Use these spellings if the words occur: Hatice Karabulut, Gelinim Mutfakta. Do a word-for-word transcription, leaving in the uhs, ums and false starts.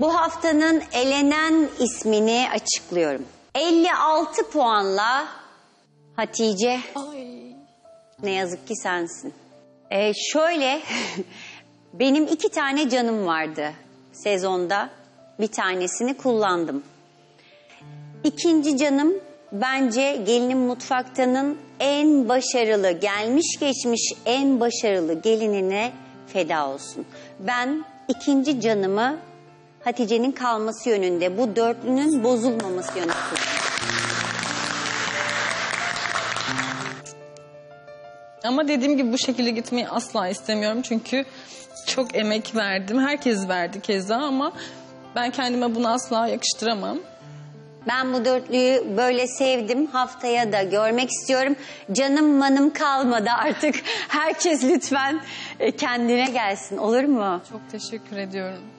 Bu haftanın elenen ismini açıklıyorum. elli altı puanla Hatice. Ay. Ne yazık ki sensin. Ee, şöyle, benim iki tane canım vardı sezonda. Bir tanesini kullandım. İkinci canım bence Gelinim Mutfakta'nın en başarılı, gelmiş geçmiş en başarılı gelinine feda olsun. Ben ikinci canımı Hatice'nin kalması yönünde, bu dörtlünün bozulmaması yönünde. Ama dediğim gibi bu şekilde gitmeyi asla istemiyorum. Çünkü çok emek verdim. Herkes verdi keza ama ben kendime bunu asla yakıştıramam. Ben bu dörtlüyü böyle sevdim. Haftaya da görmek istiyorum. Canım manım kalmadı artık. Herkes lütfen kendine gelsin, olur mu? Çok teşekkür ediyorum.